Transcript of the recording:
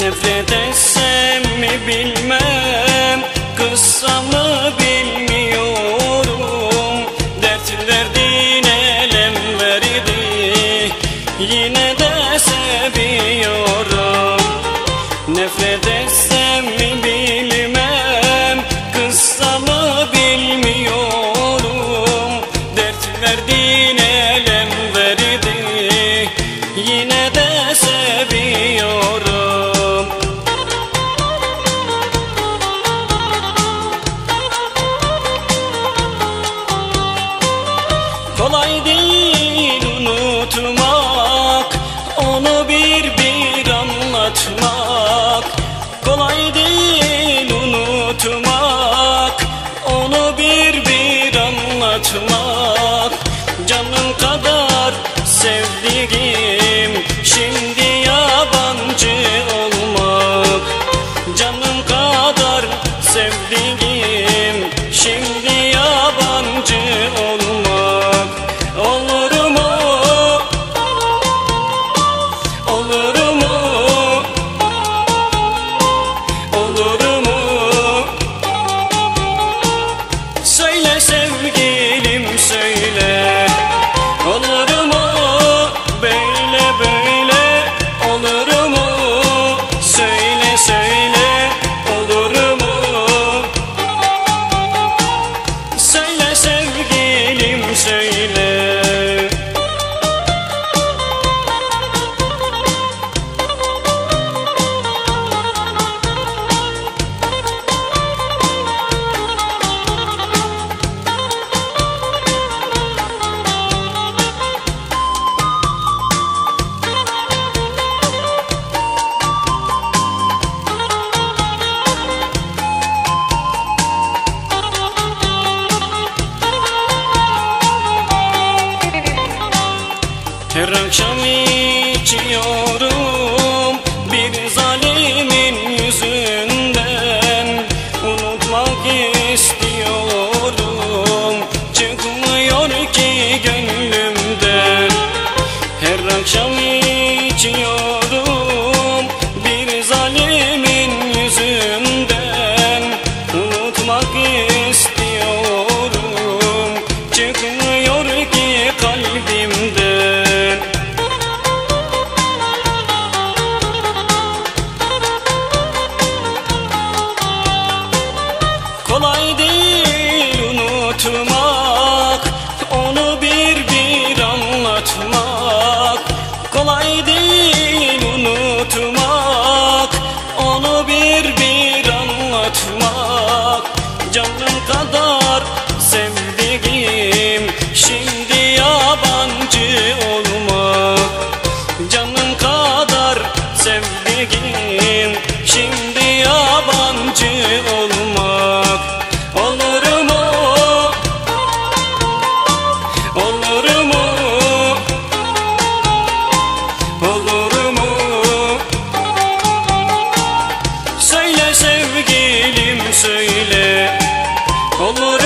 Nefret etsem mi bilmem, kızsamı bilmiyorum. Dertler din elem verdi, yine de seviyorum. Nefret etsem mi bilmem, kızsamı bilmiyorum. Dertler din elem verdi, yine de seviyorum. Kolay değil unutmak, onu bir bir anlatmak. Kolay değil unutmak, onu bir bir anlatmak. Canım kadar sevdiğim, şimdi yabancı olmak. Canım kadar sevdiğim, şimdi yabancı olmak. Her akşam içiyorum bir zalimin yüzünden. Unutmak istiyorum, çıkmıyor ki gönlümden. Her akşam içiyorum bir zalimin yüzünden. Unutmak istiyorum, çıkmıyor ki kalbimden. Kolay değil unutmak, onu bir bir anlatmak. Kolay değil unutmak, onu bir bir anlatmak. Canım kadar sevdiğim, şimdi yabancı olmak. Canım kadar sevdiğim, şimdi yabancı olmak. Olur mu? Söyle sevgilim söyle. Olur